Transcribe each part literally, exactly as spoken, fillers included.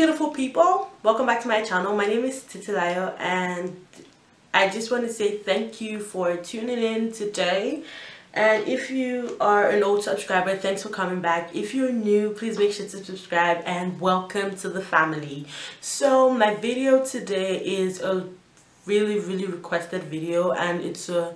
beautiful people, welcome back to my channel. My name is Titilayo and I just want to say thank you for tuning in today. And if you are an old subscriber, thanks for coming back. If you're new, please make sure to subscribe and welcome to the family. So my video today is a really really requested video and it's a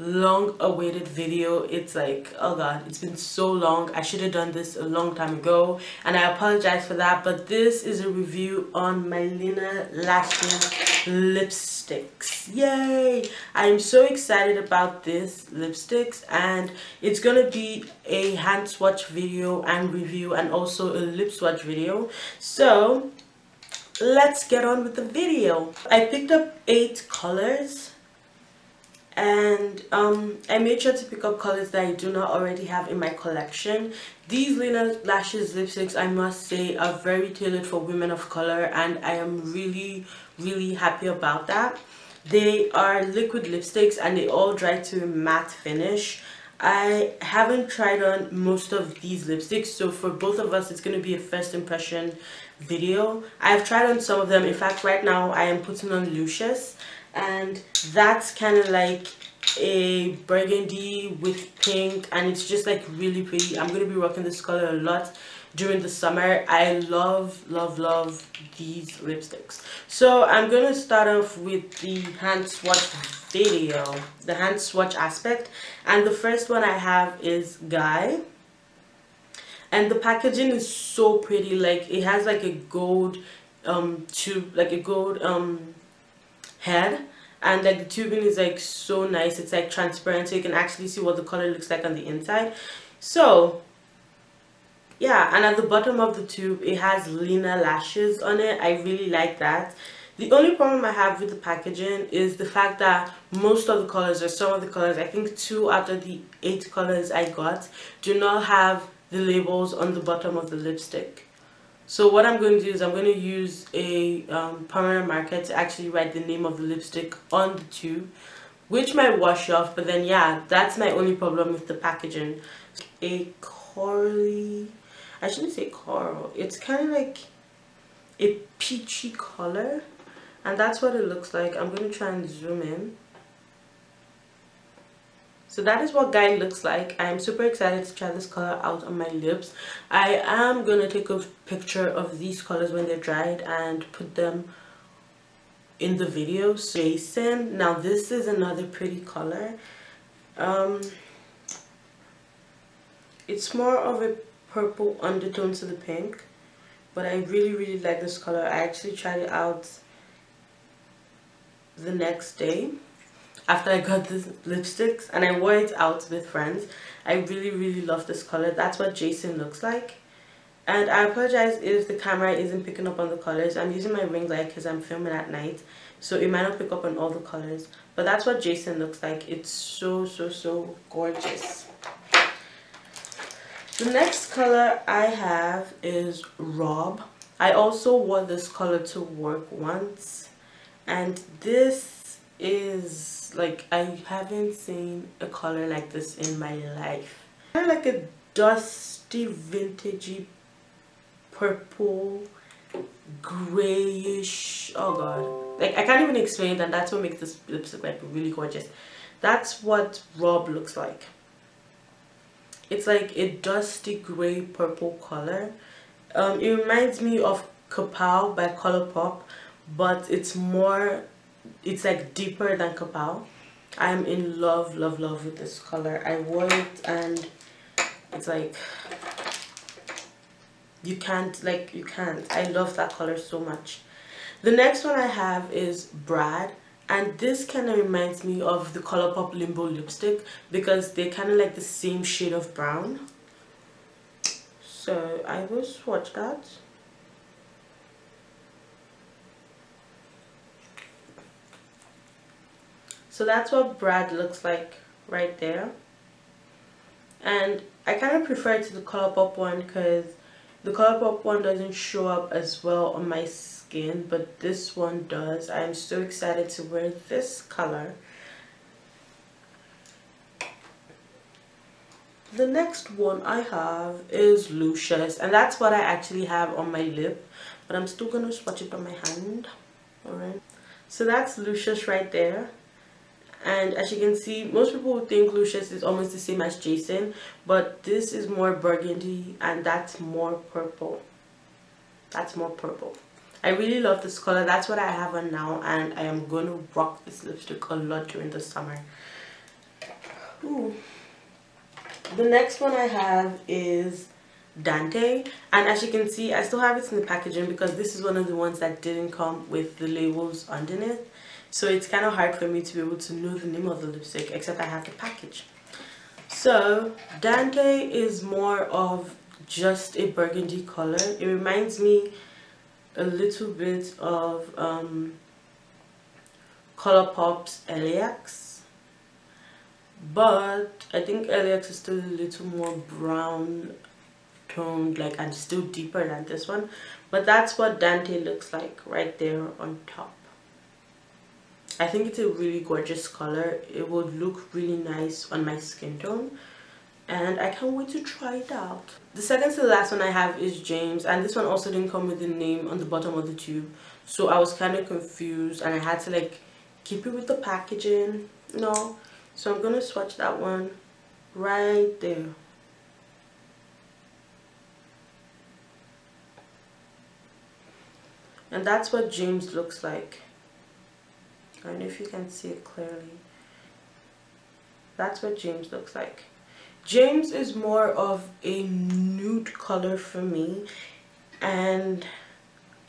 long awaited video. It's like, oh god, it's been so long. I should have done this a long time ago and I apologize for that, but this is a review on my Lena Lashes lipsticks. Yay! I'm so excited about this lipsticks and it's gonna be a hand swatch video and review and also a lip swatch video. So let's get on with the video. I picked up eight colors and um I made sure to pick up colors that I do not already have in my collection. These Lena Lashes lipsticks, I must say, are very tailored for women of color and I am really really happy about that. They are liquid lipsticks and they all dry to a matte finish. I haven't tried on most of these lipsticks, so for both of us it's going to be a first impression video. I've tried on some of them. In fact, right now I am putting on Lucious and that's kind of like a burgundy with pink and it's just like really pretty. I'm going to be rocking this color a lot during the summer. I love love love these lipsticks. So I'm going to start off with the hand swatch video, the hand swatch aspect, and the first one I have is Guy. And the packaging is so pretty. Like it has like a gold um tube, like a gold um head, and like the tubing is like so nice. It's like transparent so you can actually see what the color looks like on the inside. So yeah, and at the bottom of the tube it has Lena Lashes on it. I really like that. The only problem I have with the packaging is the fact that most of the colors, or some of the colors, I think two out of the eight colors I got, do not have the labels on the bottom of the lipstick. So what I'm going to do is I'm going to use a um, permanent marker to actually write the name of the lipstick on the tube, which might wash off, but then yeah, that's my only problem with the packaging. A corally, I shouldn't say coral, it's kind of like a peachy color and that's what it looks like. I'm going to try and zoom in. So that is what Guy looks like. I am super excited to try this color out on my lips. I am going to take a picture of these colors when they're dried and put them in the video. Jason, now this is another pretty color. Um, it's more of a purple undertone to the pink, but I really really like this color. I actually tried it out the next day after I got these lipsticks and I wore it out with friends. I really really love this color. That's what Jason looks like. And I apologize if the camera isn't picking up on the colors. I'm using my ring light because I'm filming at night, so it might not pick up on all the colors, but that's what Jason looks like. It's so so so gorgeous. The next color I have is Rob. I also wore this color to work once and this is like, I haven't seen a color like this in my life. Kind of like a dusty vintagey purple grayish, oh god, like I can't even explain it, and that's what makes this lipstick like really gorgeous. That's what Rob looks like. It's like a dusty gray purple color. Um it reminds me of Kapow by ColourPop, but it's more, it's like deeper than Kapow. I'm in love love love with this color. I wore it and it's like you can't, like you can't. I love that color so much. The next one I have is Brad, and this kind of reminds me of the ColourPop Limbo lipstick because they're kind of like the same shade of brown. So I will swatch that. So that's what Brad looks like right there. And I kind of prefer it to the ColourPop one because the ColourPop one doesn't show up as well on my skin, but this one does. I'm so excited to wear this color. The next one I have is Lucious, and that's what I actually have on my lip, but I'm still gonna swatch it on my hand. All right, so that's Lucious right there. And as you can see, most people would think Lucious is almost the same as Jason, but this is more burgundy and that's more purple. That's more purple. I really love this color. That's what I have on now, and I am going to rock this lipstick a lot during the summer. Ooh. The next one I have is Dante, and as you can see, I still have it in the packaging because this is one of the ones that didn't come with the labels underneath. So it's kind of hard for me to be able to know the name of the lipstick, except I have the package. So Dante is more of just a burgundy color. It reminds me a little bit of um, ColourPop's Eliax. But I think Eliax is still a little more brown toned, like, and still deeper than this one. But that's what Dante looks like right there on top. I think it's a really gorgeous color. It would look really nice on my skin tone, and I can't wait to try it out. The second to the last one I have is James, and this one also didn't come with the name on the bottom of the tube, so I was kind of confused and I had to like keep it with the packaging. No, so I'm gonna swatch that one right there. And that's what James looks like. I don't know if you can see it clearly. That's what James looks like. James is more of a nude color for me, and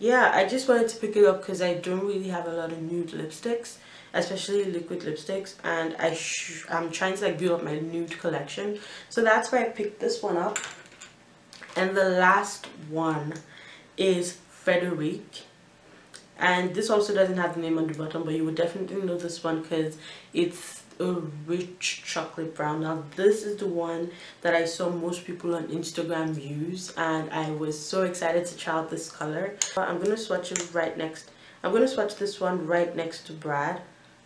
yeah, I just wanted to pick it up because I don't really have a lot of nude lipsticks, especially liquid lipsticks, and I sh I'm trying to like build up my nude collection, so that's why I picked this one up. And the last one is Frederique. And this also doesn't have the name on the bottom, but you would definitely know this one because it's a rich chocolate brown. Now this is the one that I saw most people on Instagram use, and I was so excited to try out this color. I'm gonna swatch it right next. I'm gonna swatch this one right next to Brad,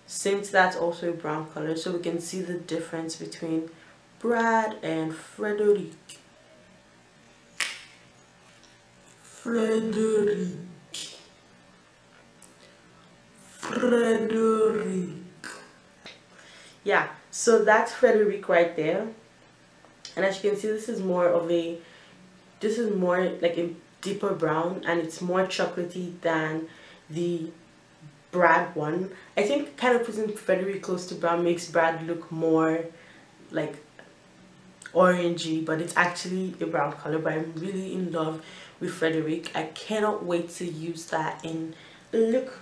since that's also a brown color, so we can see the difference between Brad and Frederique. Frederique. Frederique. Yeah, so that's Frederique right there, and as you can see, this is more of a this is more like a deeper brown, and it's more chocolatey than the Brad one. I think kind of putting Frederique close to brown makes Brad look more like orangey, but it's actually a brown color. But I'm really in love with Frederique. I cannot wait to use that in a look,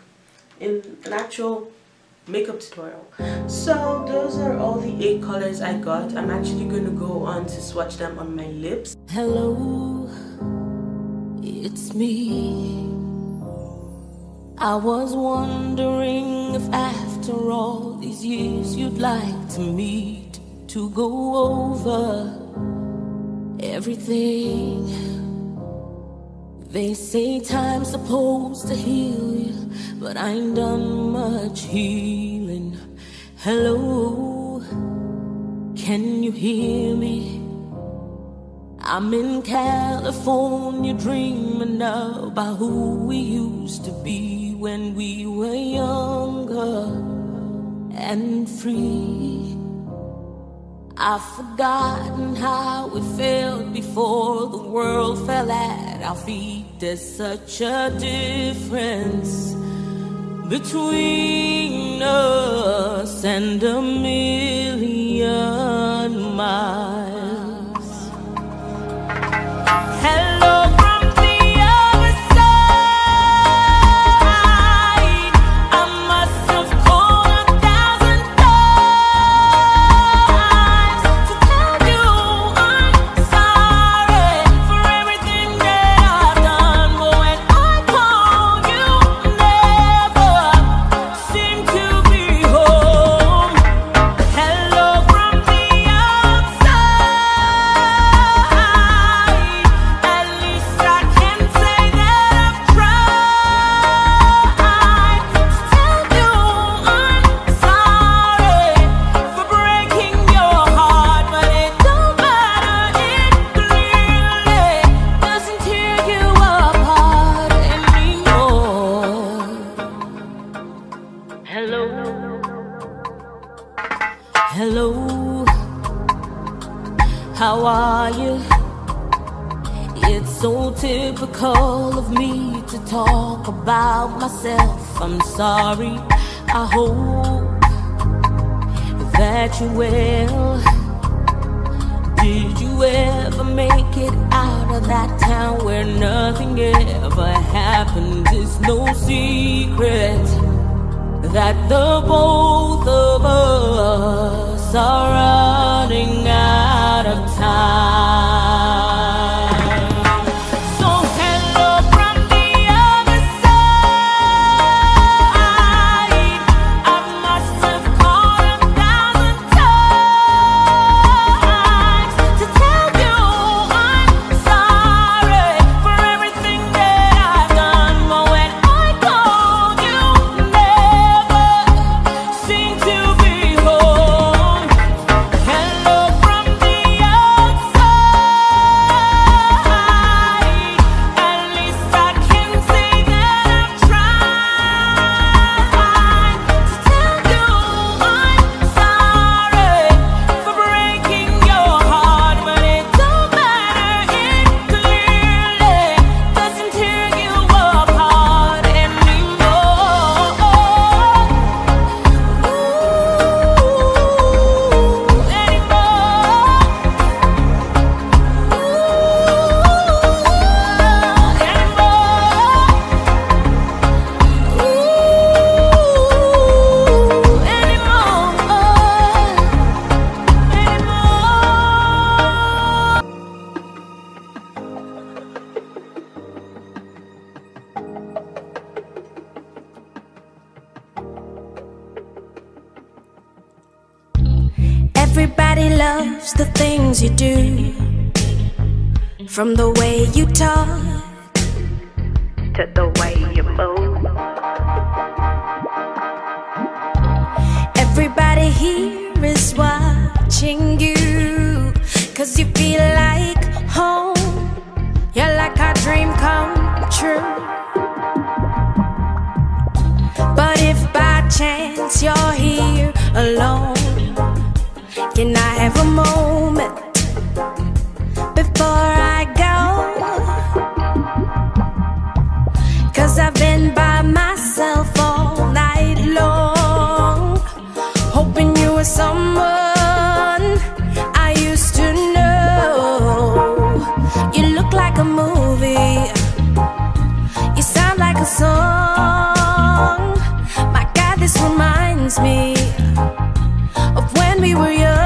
in an actual makeup tutorial. So those are all the eight colors I got. I'm actually gonna go on to swatch them on my lips. Hello, it's me. I was wondering if after all these years you'd like to meet to go over everything. They say time's supposed to heal you, but I ain't done much healing. Hello, can you hear me? I'm in California dreaming about who we used to be when we were younger and free. I've forgotten how it felt before the world fell at our feet. There's such a difference between us and a million miles. Hello from the other side. I must have called a thousand times to tell you I'm sorry for everything that I've done. But when I call, you never seem to be home. Hello from the outside. typical of me to talk about myself. I'm sorry, I hope that you will. Did you ever make it out of that town where nothing ever happened? It's no secret that the both of us are running out of time. From the way you talk to the way you move, everybody here is watching you, 'cause you feel like home. You're like a dream come true. But if by chance you're here alone, can I have a moment before I go? 'Cause I've been by myself all night long, hoping you were someone I used to know. You look like a movie, you sound like a song. My God, this reminds me of when we were young.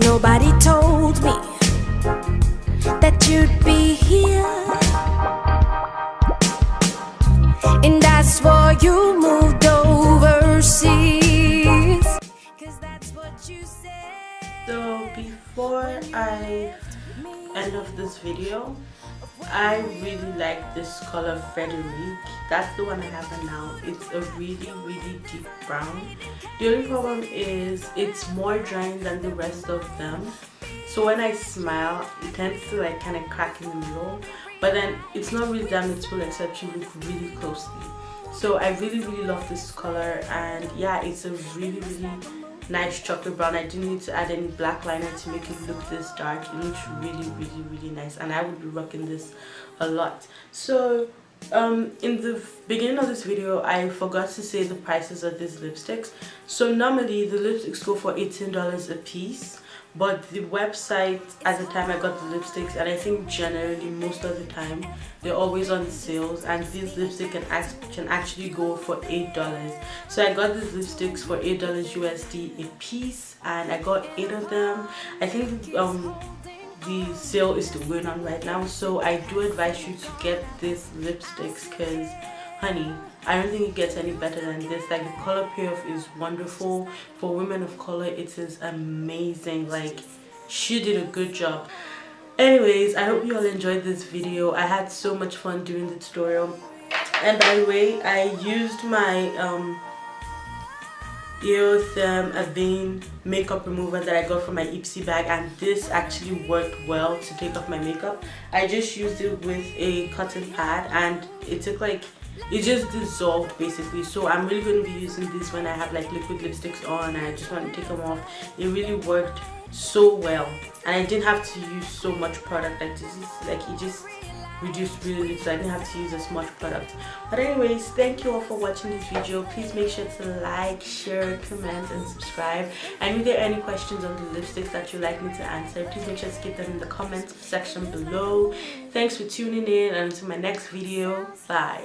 Nobody told me that you'd be here, and I swore you moved overseas, 'cause that's what you said. So before I end off this video, I really like this color Frederique. That's the one I have right now. It's a really really deep brown. The only problem is it's more drying than the rest of them, so when I smile it tends to like kind of crack in the middle, but then it's not really damageful except you look really closely. So I really really love this color, and yeah, it's a really really nice chocolate brown. I didn't need to add any black liner to make it look this dark. It looks really really really nice, and I would be rocking this a lot. So um in the beginning of this video I forgot to say the prices of these lipsticks. So normally the lipsticks go for eighteen dollars a piece, but the website at the time I got the lipsticks, and I think generally most of the time they're always on sales, and these lipsticks can, act can actually go for eight dollars. So I got these lipsticks for eight dollars U S D a piece, and I got eight of them. I think um, the sale is still going on right now, so I do advise you to get these lipsticks, 'cause honey, I don't think it gets any better than this. Like, the color payoff is wonderful. For women of color, it is amazing. Like, She did a good job. Anyways, I hope you all enjoyed this video. I had so much fun doing the tutorial. And by the way, I used my um, Eotherm makeup remover that I got from my Ipsy bag, and this actually worked well to take off my makeup. I just used it with a cotton pad and it took like, it just dissolved basically. So I'm really going to be using this when I have like liquid lipsticks on and I just want to take them off. It really worked so well and I didn't have to use so much product. Like, this is, like it just reduced really little, so I didn't have to use as much product. But anyways, thank you all for watching this video. Please make sure to like, share, comment and subscribe. And if there are any questions on the lipsticks that you'd like me to answer, please make sure to skip them in the comments section below. Thanks for tuning in and until my next video, bye.